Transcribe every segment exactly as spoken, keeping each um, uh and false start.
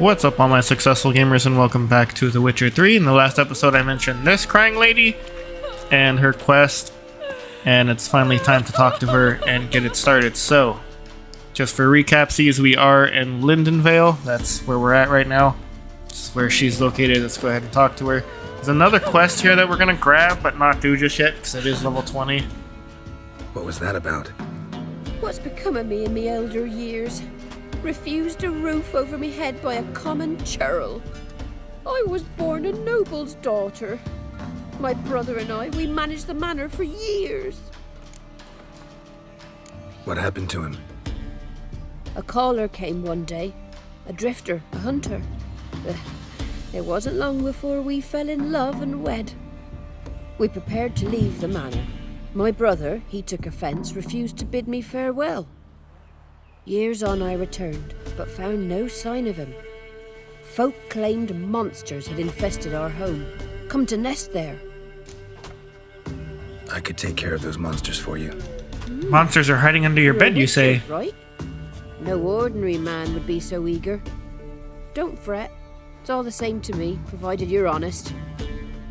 What's up all my successful gamers, and welcome back to The Witcher three. In the last episode I mentioned this crying lady and her quest, and it's finally time to talk to her and get it started. So just for recapsies, we are in Lindenvale. That's where we're at right now. This is where she's located. Let's go ahead and talk to her. There's another quest here that we're gonna grab but not do just yet because it is level twenty. What was that about? What's become of me in me elder years? Refused a roof over me head by a common churl. I was born a noble's daughter. My brother and I, we managed the manor for years. What happened to him? A caller came one day. A drifter, a hunter. Ugh. It wasn't long before we fell in love and wed. We prepared to leave the manor. My brother, he took offense, refused to bid me farewell. Years on I returned, but found no sign of him. Folk claimed monsters had infested our home, come to nest there. I could take care of those monsters for you. Mm. Monsters are hiding under your You're bed, you say? Right? No ordinary man would be so eager. Don't fret. It's all the same to me, provided you're honest.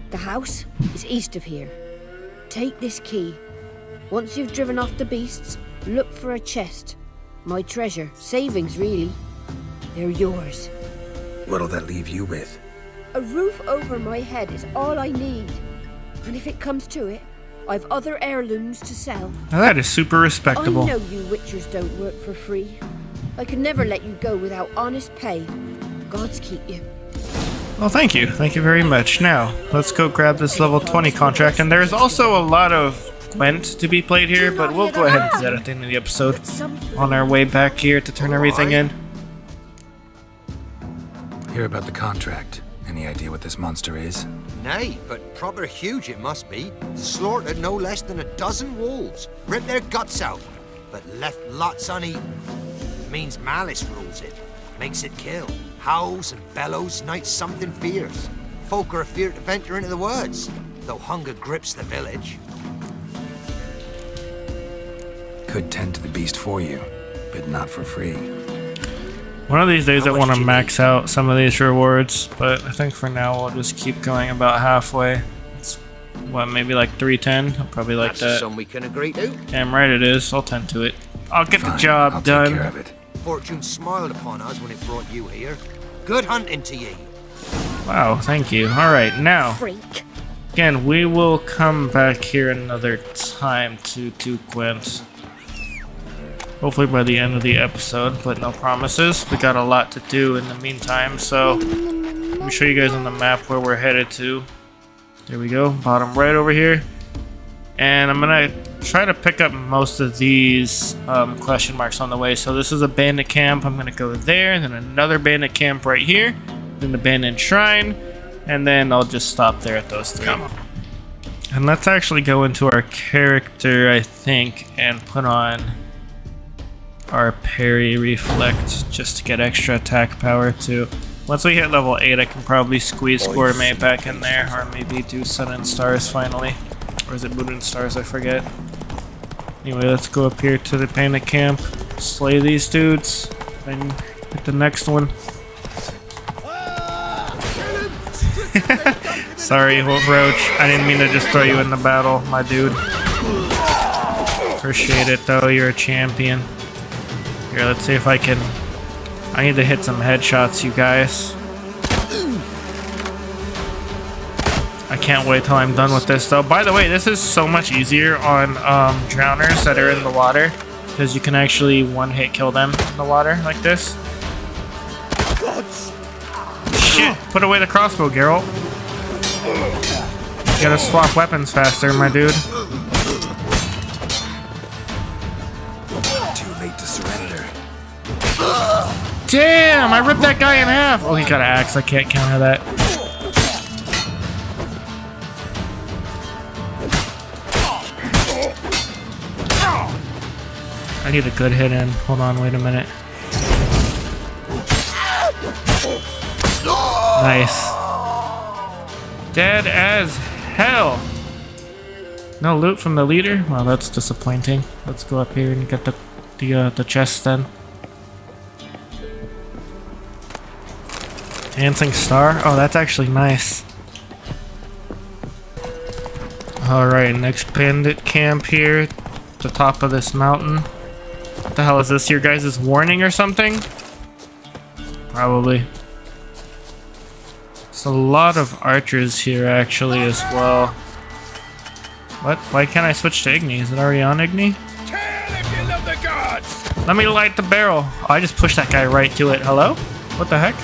The house is east of here. Take this key. Once you've driven off the beasts, look for a chest. My treasure, savings really, they're yours. What'll that leave you with? A roof over my head is all I need. And if it comes to it, I've other heirlooms to sell. Now that is super respectable. I know you witchers don't work for free. I could never let you go without honest pay. God's keep you. Well, thank you. Thank you very much. Now, let's go grab this level twenty contract. And there's also a lot of Gwent to be played here, but we'll go ahead and do that at the end of the episode on our way back here to turn everything in. Hear about the contract. Any idea what this monster is? Nay, but proper huge it must be. Slaughtered no less than a dozen wolves. Ripped their guts out, but left lots uneaten. It means malice rules it. Makes it kill. Howls and bellows, nights something fierce. Folk are afeard to venture into the woods, though hunger grips the village. Could tend to the beast for you, but not for free. One of these days I want to max out some of these rewards, but I think for now we'll just keep going about halfway. It's, what, maybe like three ten? I'll probably like that. That's something we can agree to. Damn right it is. I'll tend to it. I'll get the job done. I'll take care of it. Fortune smiled upon us when it brought you here. Good hunting to ye. Wow, thank you. Alright, now. Freak. Again, we will come back here another time to, to Gwent. Hopefully by the end of the episode, but no promises. We got a lot to do in the meantime, so let me show you guys on the map where we're headed to. There we go, bottom right over here. And I'm gonna try to pick up most of these um, question marks on the way. So this is a bandit camp. I'm gonna go there, and then another bandit camp right here, then the bandit shrine, and then I'll just stop there at those three. Come on. And let's actually go into our character, I think, and put on our parry reflect just to get extra attack power too. Once we hit level eight, I can probably squeeze Gourmet back in there, or maybe do Sun and Stars finally. Or is it Moon and Stars? I forget. Anyway, let's go up here to the bandit camp, slay these dudes, and hit the next one. Sorry, Wolf Roach. I didn't mean to just throw you in the battle, my dude. Appreciate it, though. You're a champion. Here, let's see if I can... I need to hit some headshots, you guys. I can't wait till I'm done with this, though. By the way, this is so much easier on um, drowners that are in the water, because you can actually one-hit kill them in the water like this. Shit! Put away the crossbow, Geralt. You gotta swap weapons faster, my dude. Too late to surrender. Damn! I ripped that guy in half! Oh, he got an axe. I can't counter that. I need a good hit in. Hold on, wait a minute. Nice. Dead as hell. No loot from the leader? Well, that's disappointing. Let's go up here and get the the, uh, the chest then. Dancing star? Oh, that's actually nice. Alright, next bandit camp here. The top of this mountain. What the hell is this? Your guys' warning or something? Probably. There's a lot of archers here actually as well. What? Why can't I switch to Igni? Is it already on Igni? If you love the gods. Let me light the barrel. Oh, I just pushed that guy right to it. Hello? What the heck?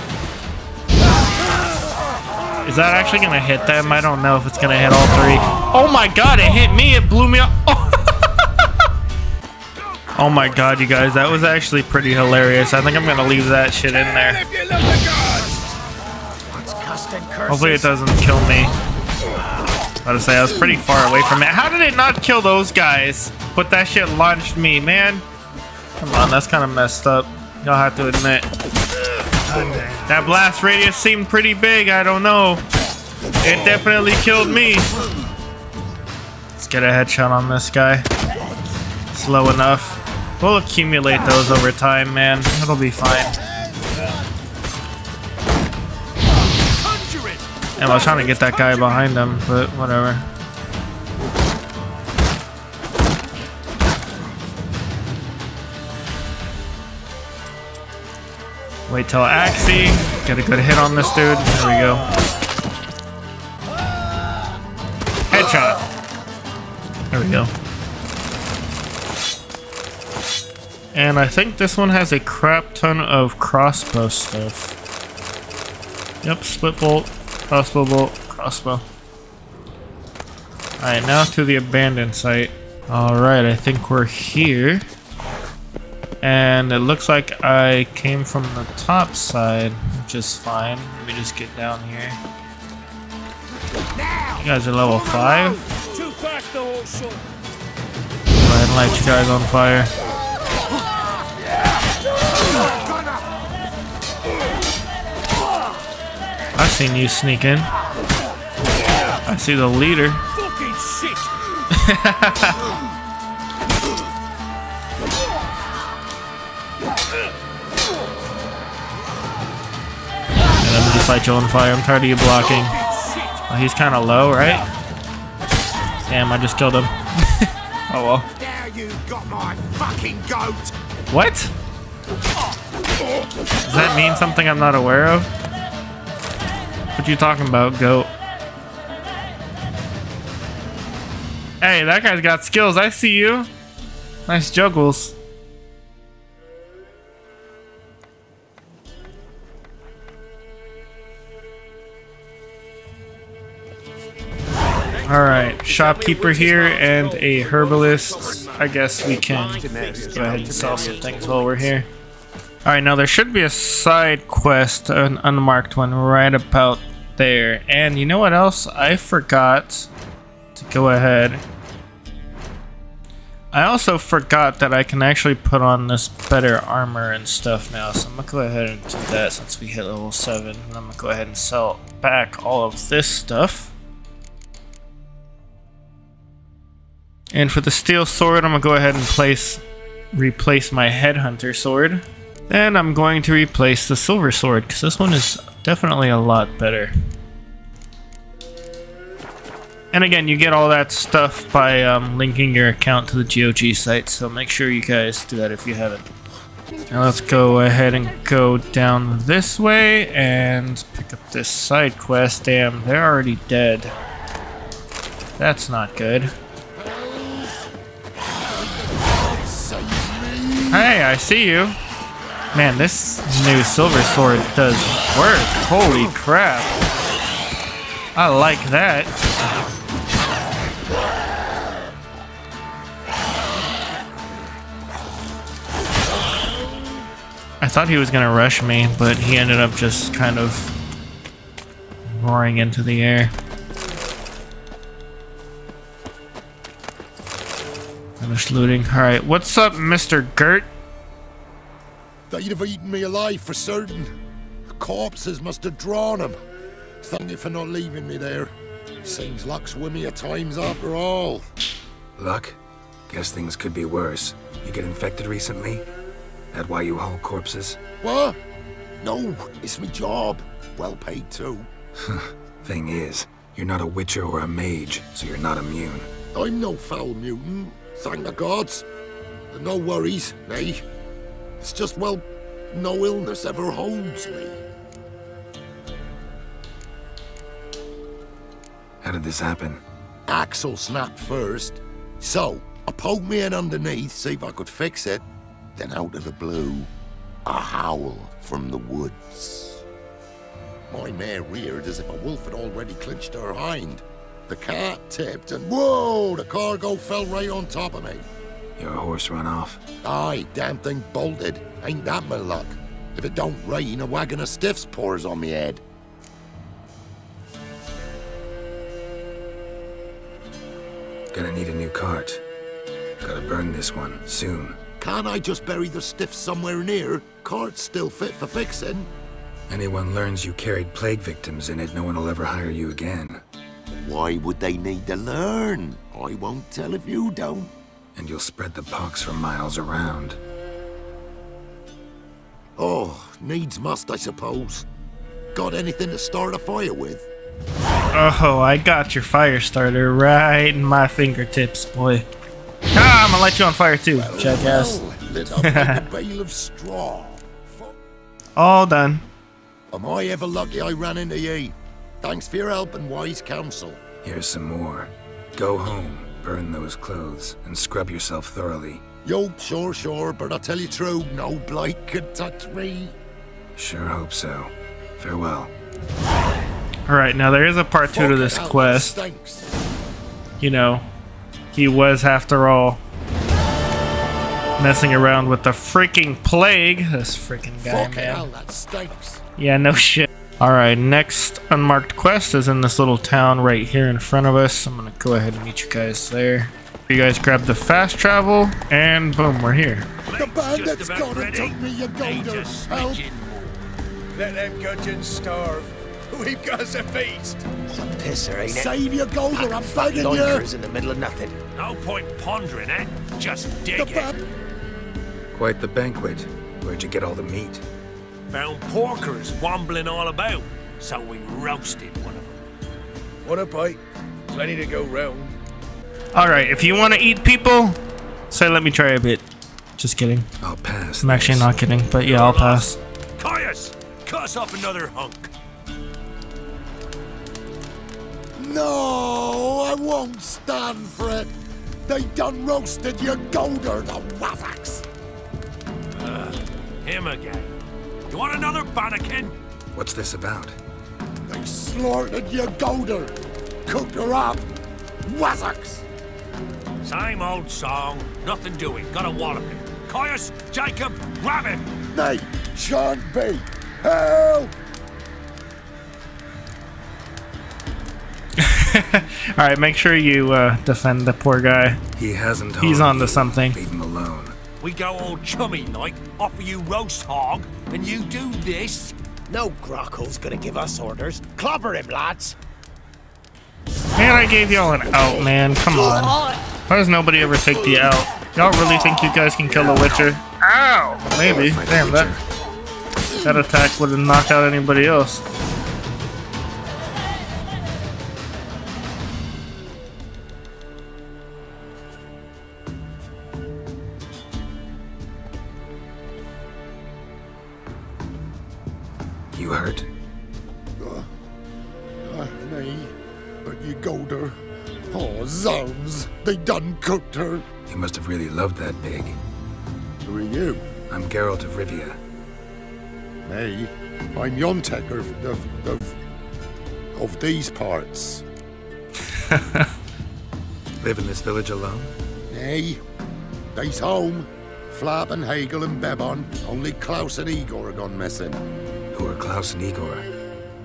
Is that actually gonna hit them? I don't know if it's gonna hit all three. Oh my god, it hit me, it blew me up. Oh. Oh my god, you guys, that was actually pretty hilarious. I think I'm gonna leave that shit in there. Hopefully it doesn't kill me. I was about to say, I was pretty far away from it. How did it not kill those guys? But that shit launched me, man. Come on, that's kind of messed up. Y'all have to admit. That blast radius seemed pretty big, I don't know. It definitely killed me. Let's get a headshot on this guy. Slow enough. We'll accumulate those over time, man. It'll be fine. And I was trying to get that guy behind him, but whatever. Wait till Axii. Get a good hit on this dude. There we go. Headshot. There we go. And I think this one has a crap ton of crossbow stuff. Yep, split bolt, crossbow bolt, crossbow. Alright, now to the abandoned site. Alright, I think we're here. And it looks like I came from the top side, which is fine. Let me just get down here. You guys are level five. Go ahead and light you guys on fire. I've seen you sneak in. I see the leader. Fucking shit. Light you on fire. I'm tired of you blocking. Oh, he's kind of low, right? Damn, I just killed him. Oh well. Now you got my fucking goat. What? Does that mean something I'm not aware of? What you talking about, goat? Hey, that guy's got skills. I see you. Nice juggles. Alright, shopkeeper here and a herbalist. I guess we can go ahead and sell some things while we're here. Alright, now there should be a side quest, an unmarked one, right about there. And you know what else? I forgot to go ahead. I also forgot that I can actually put on this better armor and stuff now. So I'm going to go ahead and do that since we hit level seven. And I'm going to go ahead and sell back all of this stuff. And for the steel sword, I'm going to go ahead and place, replace my headhunter sword. Then I'm going to replace the silver sword, because this one is definitely a lot better. And again, you get all that stuff by um, linking your account to the G O G site, so make sure you guys do that if you haven't. Now let's go ahead and go down this way and pick up this side quest. Damn, they're already dead. That's not good. Hey, I see you. Man, this new silver sword does work. Holy crap. I like that. I thought he was gonna rush me, but he ended up just kind of roaring into the air. Finish looting. Alright, what's up, Mister Gert? They'd have eaten me alive for certain. The corpses must have drawn them. Thank you for not leaving me there. Seems luck's with me at times after all. Luck? Guess things could be worse. You get infected recently? That why you haul corpses? What? No, it's my job. Well paid too. Thing is, you're not a witcher or a mage, so you're not immune. I'm no foul mutant, thank the gods. And no worries, nay. It's just, well, no illness ever holds me. How did this happen? Axle snapped first. So, I poked me in underneath, see if I could fix it. Then out of the blue, a howl from the woods. My mare reared as if a wolf had already clinched her hind. The cart tipped and whoa, the cargo fell right on top of me. Your horse ran off? Aye, damn thing bolted. Ain't that my luck. If it don't rain, a wagon of stiffs pours on me head. Gonna need a new cart. Gotta burn this one, soon. Can't I just bury the stiff somewhere near? Cart's still fit for fixing. Anyone learns you carried plague victims in it, no one will ever hire you again. Why would they need to learn? I won't tell if you don't. And you'll spread the pox for miles around. Oh, needs must, I suppose. Got anything to start a fire with? Oh, I got your fire starter right in my fingertips, boy. Ah, I'm gonna light you on fire too, well, jackass. Well, lit up like a bale of straw. All done. Am I ever lucky I ran into ye? Thanks for your help and wise counsel. Here's some more. Go home, burn those clothes, and scrub yourself thoroughly. Yo, sure, sure, but I tell you true, no blight could touch me. Sure hope so. Farewell. Alright, now there is a part two to this quest. You know, he was, after all, messing around with the freaking plague. This freaking guy, man. Yeah, no shit. Alright, next unmarked quest is in this little town right here in front of us. I'm gonna go ahead and meet you guys there. You guys grab the fast travel, and boom, we're here. The bandits got to take me, you golders. Help! Let them gudgeons starve. We've got us a feast. Some pisser, ain't it? Save your gold or I'm begging you. Loiterers in the middle of nothing. No point pondering, eh? Just dig it. Quite the banquet. Where'd you get all the meat? Found porkers wambling all about, so we roasted one of them. What a bite! Plenty to go round. All right, if you want to eat people, say let me try a bit. Just kidding. I'll pass. I'm actually not kidding, but yeah, I'll pass. Caius, cuss up another hunk. No, I won't stand for it. They done roasted your golder, the waffacks. Uh, him again. You want another bannikin? What's this about? They slaughtered your golder, cooked her up, waffacks. Same old song, nothing doing. Got a wallop him. Caius, Jacob, grab him. Nay, shan't be. Help! Alright, make sure you uh, defend the poor guy. He hasn't. He's onto something. Leave him alone. We go all chummy like, offer you roast hog, and you do this. No Grockle's gonna give us orders. Clobber him, lads. Man, I gave y'all an out, man. Come on. Why does nobody ever take the out? Y'all really think you guys can kill a witcher? Ow! Maybe. Damn, that, that attack would have knocked out anybody else. You hurt? Uh, uh, nay, but you golder. Oh, zounds, they done cooked her. You must have really loved that pig. Who are you? I'm Geralt of Rivia. Nay, I'm Yontek of, of, of, of these parts. Live in this village alone? Nay, they's home. Flap and Hegel and Bebon, only Klaus and Igor gone missing. Who are Klaus and Igor?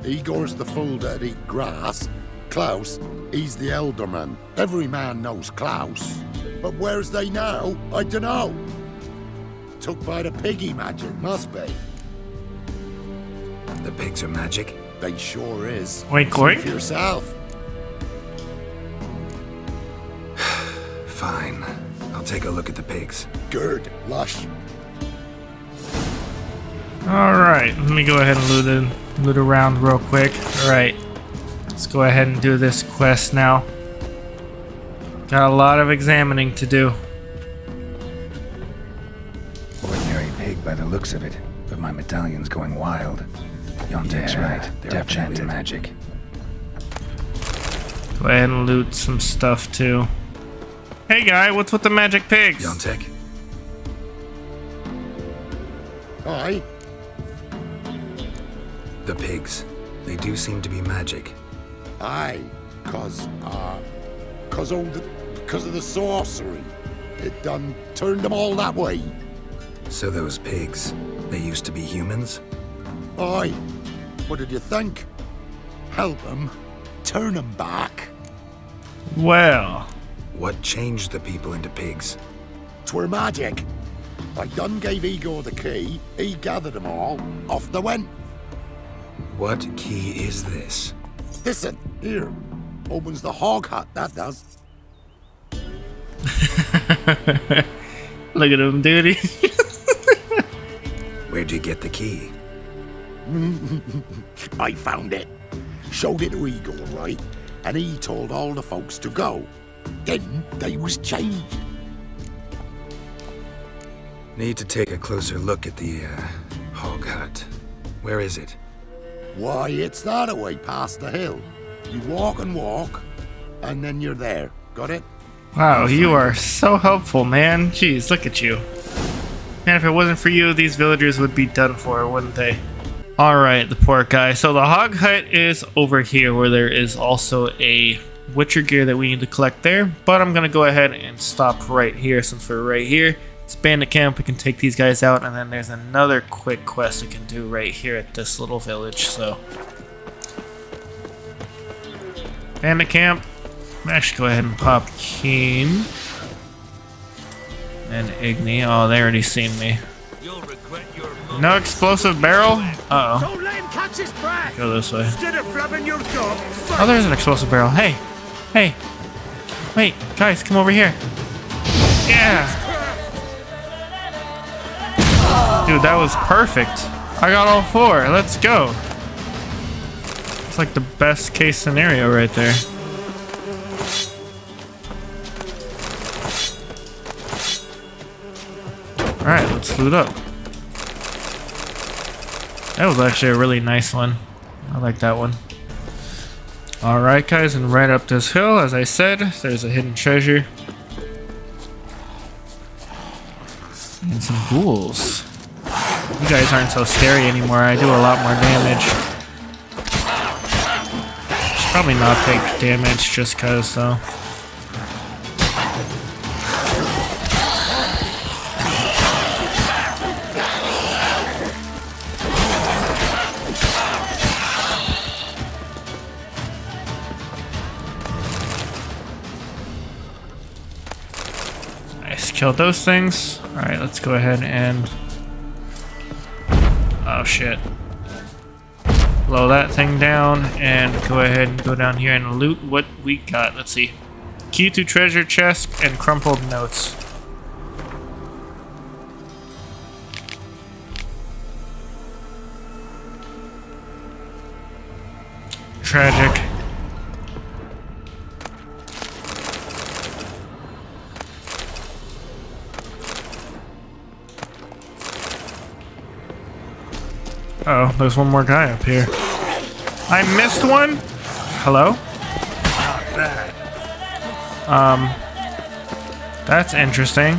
Igor's the fool that eat grass. Klaus, he's the elder man. Every man knows Klaus. But where's they now? I dunno. Took by the piggy magic, must be. The pigs are magic? They sure is. Oink, oink. See for yourself. Fine. I'll take a look at the pigs. Good, lush. Alright, let me go ahead and loot, in, loot around real quick. Alright, let's go ahead and do this quest now. Got a lot of examining to do. Ordinary pig by the looks of it, but my medallion's going wild. Yontae's yeah, right, they're definitely magic. Go ahead and loot some stuff too. Hey guy, what's with the magic pigs? Yontek. Hi. The pigs. They do seem to be magic. Aye. Cause, uh, cause all the, cause of the sorcery. It done turned them all that way. So those pigs, they used to be humans? Aye. What did you think? Help them. Turn them back. Well, what changed the people into pigs? 'Twere magic. I done gave Igor the key. He gathered them all. Off they went. What key is this? Listen, here. Opens the hog hut. That does. Look at him, dude. Where'd you get the key? I found it. Showed it to Igor, right? And he told all the folks to go. Then they was changed. Need to take a closer look at the, uh, hog hut. Where is it? Why, it's that away past the hill. You walk and walk, and then you're there. Got it? Wow, you are so helpful, man. Jeez, look at you. Man, if it wasn't for you, these villagers would be done for, wouldn't they? Alright, the poor guy. So the hog hut is over here, where there is also a Witcher gear that we need to collect there. But I'm going to go ahead and stop right here since we're right here. It's bandit camp. We can take these guys out. And then there's another quick quest we can do right here at this little village. So, bandit camp. I'm actually go ahead and pop Keen. And Igni. Oh, they already seen me. No explosive barrel? Uh-oh. Don't let him catch his breath. Go this way. Oh, there's an explosive barrel. Hey. Hey. Wait, guys, come over here. Yeah. Dude, that was perfect. I got all four. Let's go. It's like the best case scenario right there. Alright, let's loot up. That was actually a really nice one. I like that one. Alright guys, and right up this hill, as I said, there's a hidden treasure. And some ghouls. You guys aren't so scary anymore, I do a lot more damage. Should probably not take damage just cause though. Killed those things. Alright, let's go ahead and... Oh shit. Blow that thing down and go ahead and go down here and loot what we got. Let's see. Key to treasure chest and crumpled notes. Tragic. Uh oh, there's one more guy up here. I missed one? Hello? Um, that's interesting.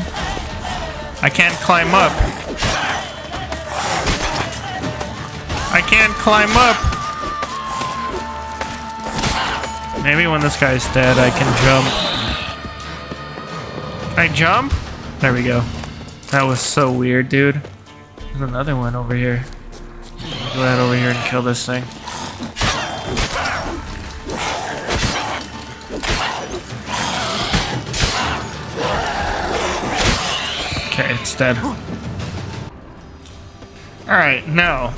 I can't climb up. I can't climb up. Maybe when this guy's dead, I can jump. I jump? There we go. That was so weird, dude. There's another one over here. Go ahead over here and kill this thing. Okay, it's dead. Alright, now.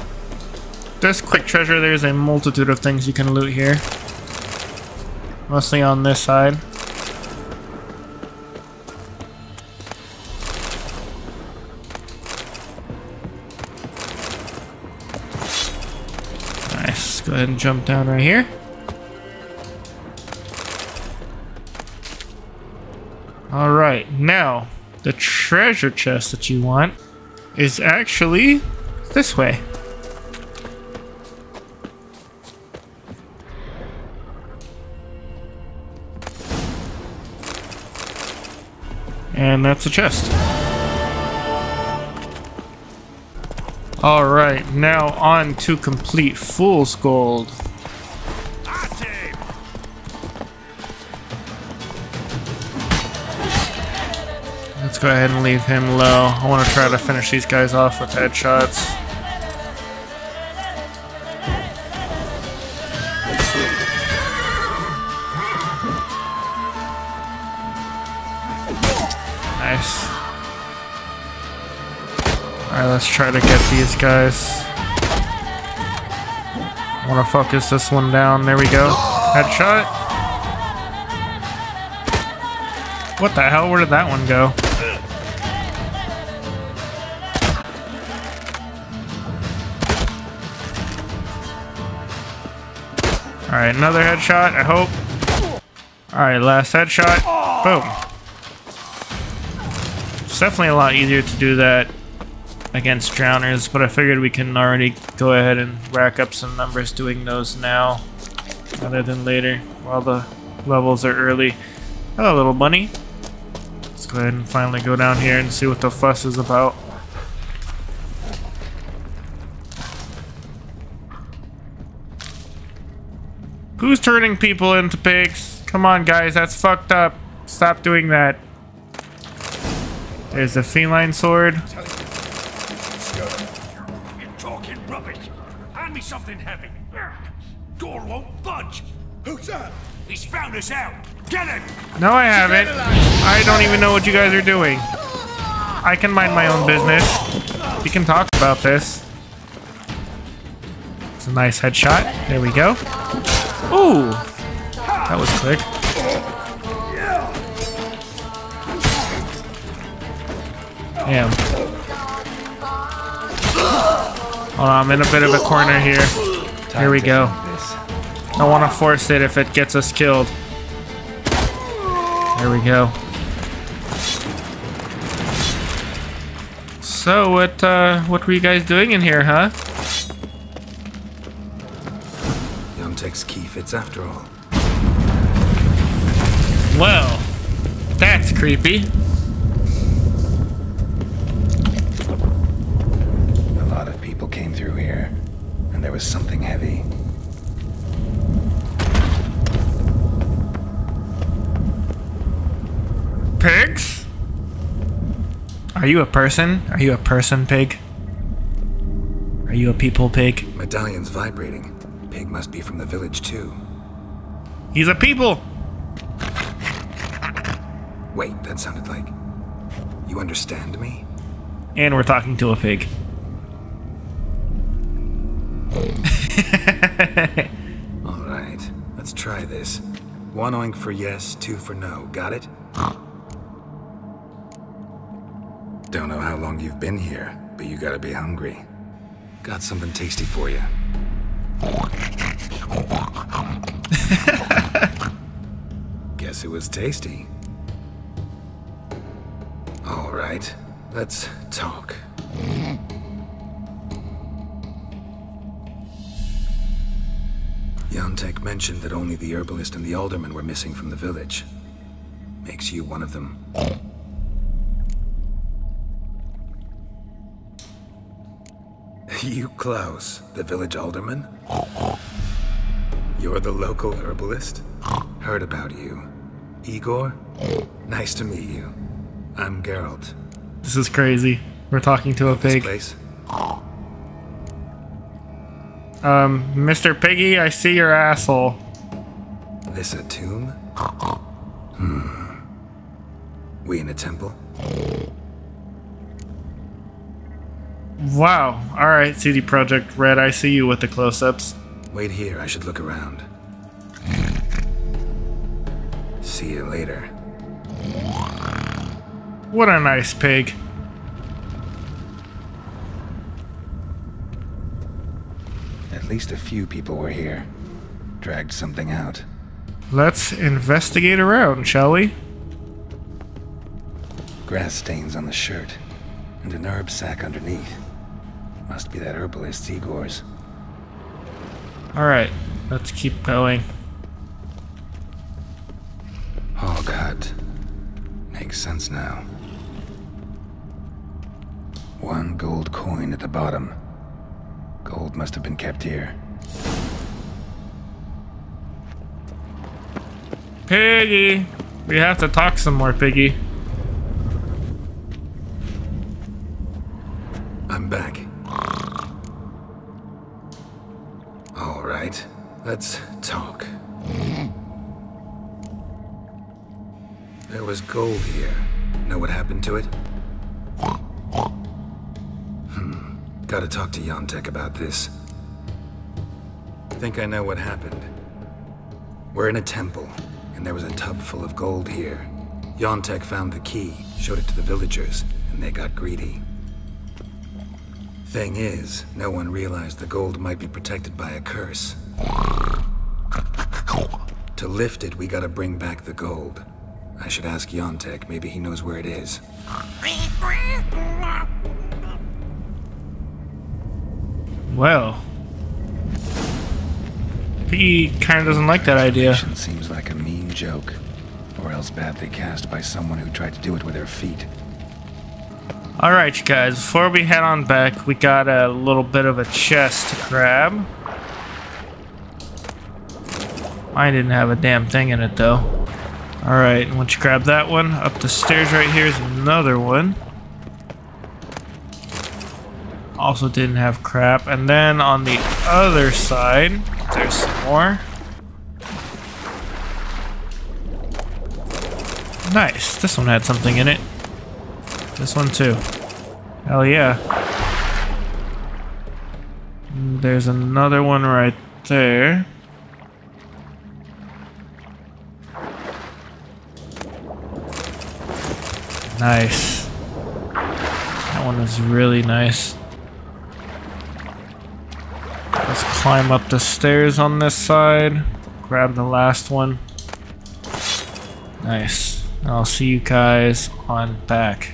This quick treasure, there's a multitude of things you can loot here. Mostly on this side. Nice. Go ahead and jump down right here. All right, now the treasure chest that you want is actually this way. And that's the chest. All right, now on to complete Fool's Gold. Let's go ahead and leave him low. I want to try to finish these guys off with headshots. Nice. Alright, let's try to get these guys. I want to focus this one down. There we go. Headshot. What the hell? Where did that one go? Alright, another headshot, I hope. Alright, last headshot. Boom. It's definitely a lot easier to do that against drowners, but I figured we can already go ahead and rack up some numbers doing those now rather than later while the levels are early. Hello, little bunny. Let's go ahead and finally go down here and see what the fuss is about. Who's turning people into pigs? Come on, guys, that's fucked up. Stop doing that. There's a feline sword. You're talking rubbish. Hand me something heavy. Door won't budge. Who's that? He's found us out. Get him. No, I haven't. I don't even know what you guys are doing. I can mind my own business. We can talk about this. It's a nice headshot. There we go. Ooh, that was quick. Damn. Hold on, I'm in a bit of a corner here. Here we go. Don't want to force it if it gets us killed. There we go. So what uh, what were you guys doing in here, huh? Yomtek's key fits after all. Well, that's creepy. Came through here, and there was something heavy. Pigs? Are you a person? Are you a person, pig? Are you a people, pig? Medallion's vibrating. Pig must be from the village, too. He's a people! Wait, that sounded like... You understand me? And we're talking to a pig. All right, let's try this. One oink for yes, two for no. Got it? Don't know how long you've been here, but you gotta be hungry. Got something tasty for you. Guess it was tasty. All right, let's talk. Yomtek mentioned that only the herbalist and the alderman were missing from the village. Makes you one of them. You, Klaus, the village alderman? You're the local herbalist? Heard about you. Igor? Nice to meet you. I'm Geralt. This is crazy. We're talking to a pig. This place? Um, Mister Piggy, I see your asshole. This a tomb? Hmm. We in a temple? Wow. Alright, C D Projekt Red, I see you with the close-ups. Wait here, I should look around. See you later. What a nice pig. at least a few people were here. Dragged something out. Let's investigate around, shall we? Grass stains on the shirt, and an herb sack underneath. Must be that herbalist Igor's. Alright, let's keep going. Oh god. Makes sense now. One gold coin at the bottom. Gold must have been kept here. Piggy! We have to talk some more, Piggy. I'm back. Alright, let's talk. There was gold here. Know what happened to it? Hmm. Gotta talk to Yantek about this. Think I know what happened. We're in a temple, and there was a tub full of gold here. Yantek found the key, showed it to the villagers, and they got greedy. Thing is, no one realized the gold might be protected by a curse. To lift it, we gotta bring back the gold. I should ask Yantek, maybe he knows where it is. Well... Piggy kinda doesn't like that idea. Seems like a mean joke, or else badly cast by someone who tried to do it with their feet. Alright, you guys, before we head on back, we got a little bit of a chest to grab. I didn't have a damn thing in it, though. Alright, and once you grab that one, up the stairs right here is another one. Also didn't have crap. And then on the other side, there's some more. Nice, this one had something in it. This one too. Hell yeah. There's another one right there. Nice. That one is really nice. Let's climb up the stairs on this side. Grab the last one. Nice. I'll see you guys on back.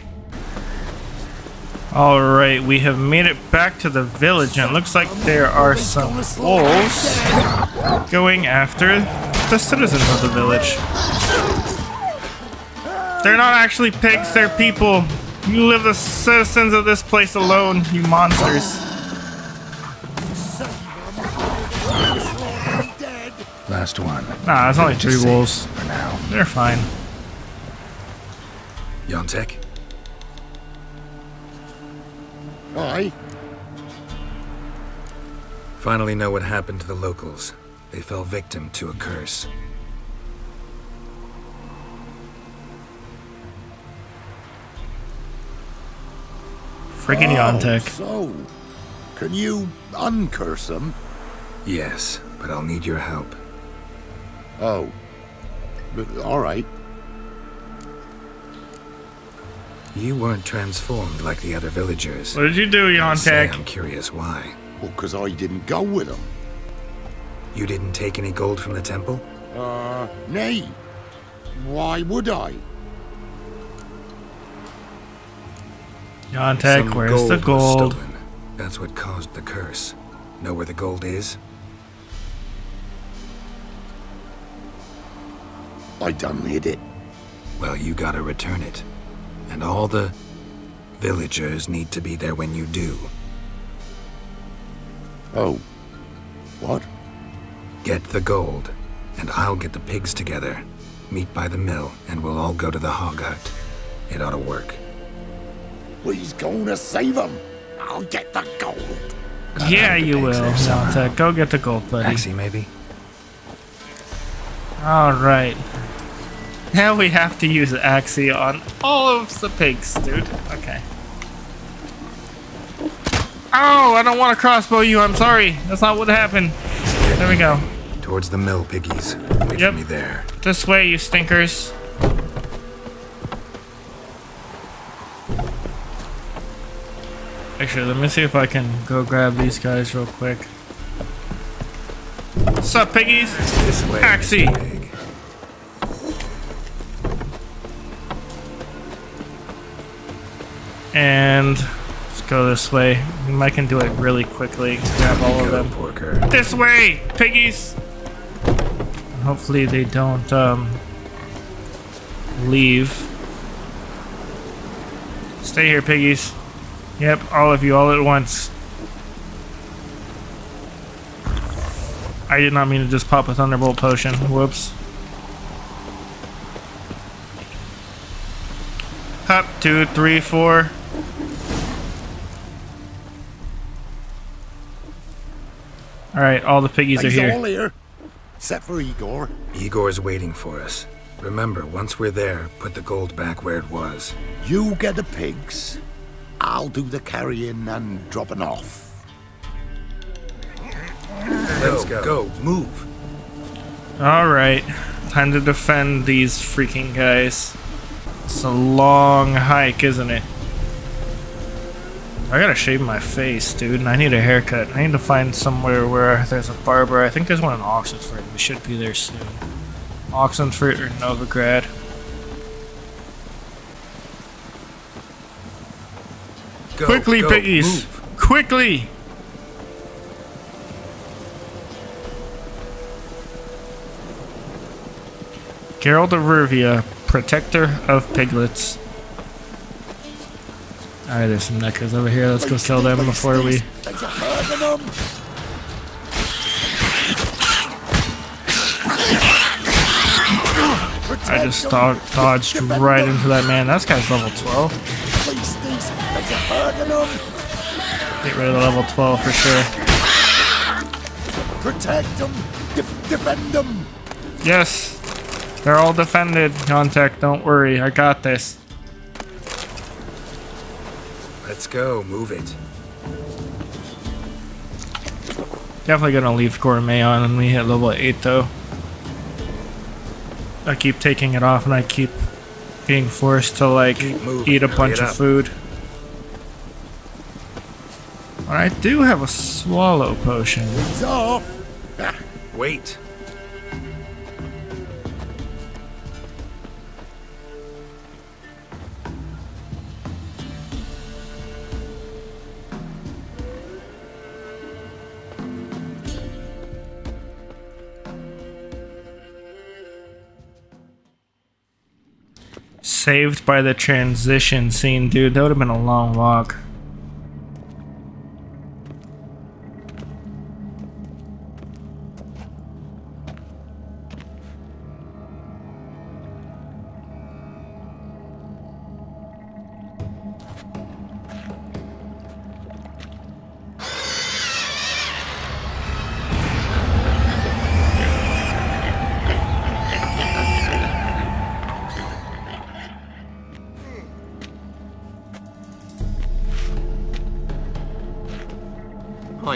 Alright, we have made it back to the village, and it looks like there are some wolves going after the citizens of the village. They're not actually pigs, they're people. You leave the citizens of this place alone, you monsters. Last one. Nah, it's only three wolves. For now. They're fine. Yantek? I finally know what happened to the locals. They fell victim to a curse. Freaking Yantek. Oh, so, can you uncurse them? Yes, but I'll need your help. Oh, but all right. You weren't transformed like the other villagers. What did you do, Yantek? I'm curious why. Well, because I didn't go with them. You didn't take any gold from the temple? Uh, nay. Why would I? Yantek, where's gold the gold? Stolen. That's what caused the curse. Know where the gold is? I done hid it. Well, you gotta return it. And all the villagers need to be there when you do. Oh. What? Get the gold, and I'll get the pigs together. Meet by the mill, and we'll all go to the hog hut. It ought to work. We's gonna save them. I'll get the gold. God, yeah, you will, Yantek. Go get the gold, buddy. Axii, maybe? Alright. Now we have to use Axii on all of the pigs, dude. Okay. Oh, I don't want to crossbow you. I'm sorry. That's not what happened. There we go. Towards the mill, piggies. Wait yep. for me there. This way, you stinkers. Actually, let me see if I can go grab these guys real quick. Sup, piggies? This way. Axii. And let's go this way. I can do it really quickly. Grab all of them. Porker. This way, piggies. Hopefully they don't um, leave. Stay here, piggies. Yep, all of you, all at once. I did not mean to just pop a Thunderbolt potion. Whoops. Hop, two, three, four. All right, all the piggies are here. here. Except for Igor. Igor's waiting for us. Remember, once we're there, put the gold back where it was. You get the pigs. I'll do the carrying and dropping off. Let's go. Go. Move. All right. Time to defend these freaking guys. It's a long hike, isn't it? I gotta shave my face, dude, and I need a haircut. I need to find somewhere where there's a barber. I think there's one in Oxenfurt. We should be there soon. Oxenfurt or Novigrad. Go, Quickly, go, piggies! Move. Quickly! Geralt of Rivia, protector of piglets. Alright, there's some neckers over here. Let's go sell them before we... I just dodged right into that man. That guy's level twelve. Get rid of the level twelve for sure. Protect them. Defend them. Yes. They're all defended, Contact. Don't worry. I got this. Let's go, move it. Definitely gonna leave Gourmet on when we hit level eight though. I keep taking it off and I keep being forced to like eat a bunch of food. I do have a swallow potion. So, wait. Saved by the transition scene, dude. That would have been a long walk.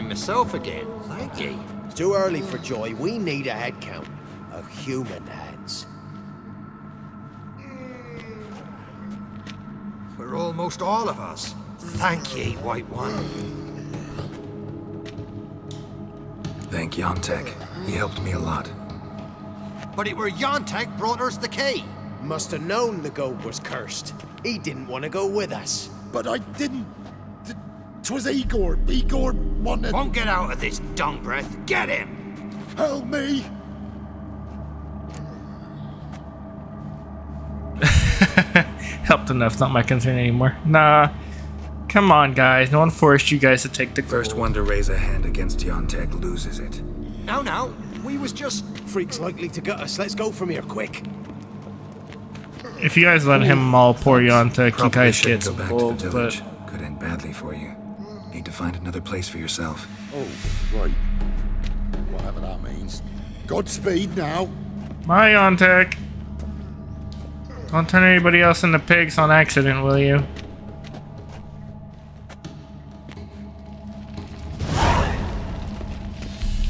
Myself again, thank you. It's too early for joy. We need a head count of human heads. For almost all of us. Thank ye, White One. Thank Yantek. He helped me a lot. But it were Yantek brought us the key. Must have known the gold was cursed. He didn't want to go with us. But I didn't. Twas Igor. Igor wanted... Won't get out of this dung breath. Get him! Help me! Helped enough. Not my concern anymore. Nah. Come on, guys. No one forced you guys to take the gold. First one to raise a hand against Yantek loses it. No, no. We was just... Freaks likely to gut us. Let's go from here, quick. If you guys let Ooh, him maul poor Yantek, you guys get some gold, but... Could end badly for you. Need to find another place for yourself. Oh, right. Whatever that means. Godspeed now. My Yantek. Don't turn anybody else into pigs on accident, will you?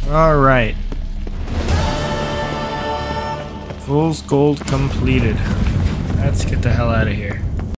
Alright. Fool's Gold completed. Let's get the hell out of here.